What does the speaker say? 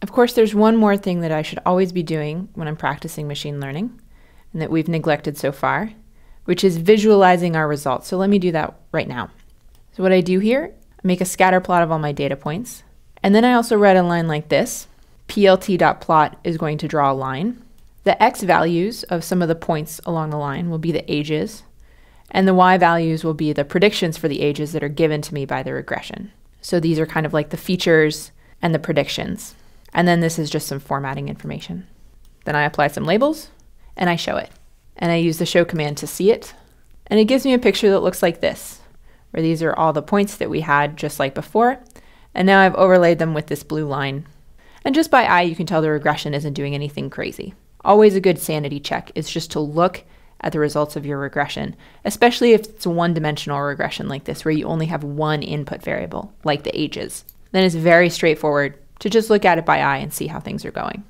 Of course, there's one more thing that I should always be doing when I'm practicing machine learning and that we've neglected so far, which is visualizing our results. So let me do that right now. So what I do here, I make a scatter plot of all my data points. And then I also write a line like this. plt.plot is going to draw a line. The x values of some of the points along the line will be the ages, and the y values will be the predictions for the ages that are given to me by the regression. So these are kind of like the features and the predictions. And then this is just some formatting information. Then I apply some labels and I show it. And I use the show command to see it. And it gives me a picture that looks like this, where these are all the points that we had just like before. And now I've overlaid them with this blue line. And just by eye, you can tell the regression isn't doing anything crazy. Always a good sanity check is just to look at the results of your regression, especially if it's a one-dimensional regression like this, where you only have one input variable, like the ages. Then it's very straightforward to just look at it by eye and see how things are going.